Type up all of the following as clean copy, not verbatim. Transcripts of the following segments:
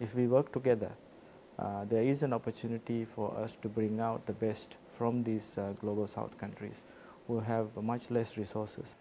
if we work together, there is an opportunity for us to bring out the best from these global south countries who have much less resources.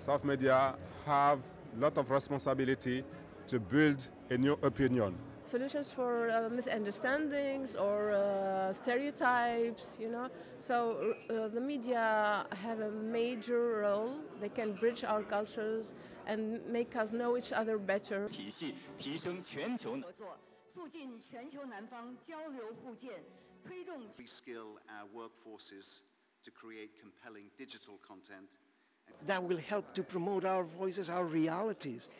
South media have a lot of responsibility to build a new opinion. Solutions for misunderstandings or stereotypes, you know. So the media have a major role. They can bridge our cultures and make us know each other better. Reskill our workforces to create compelling digital content. That will help to promote our voices, our realities,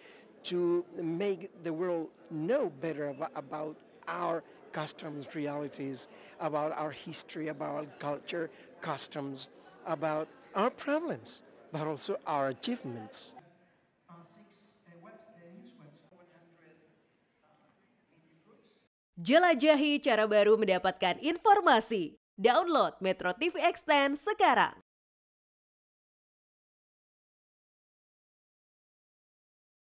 to make the world know better about our customs, realities, about our history, about our culture, customs, about our problems, but also our achievements. Jelajahi cara baru mendapatkan informasi. Download Metro TV Extend sekarang.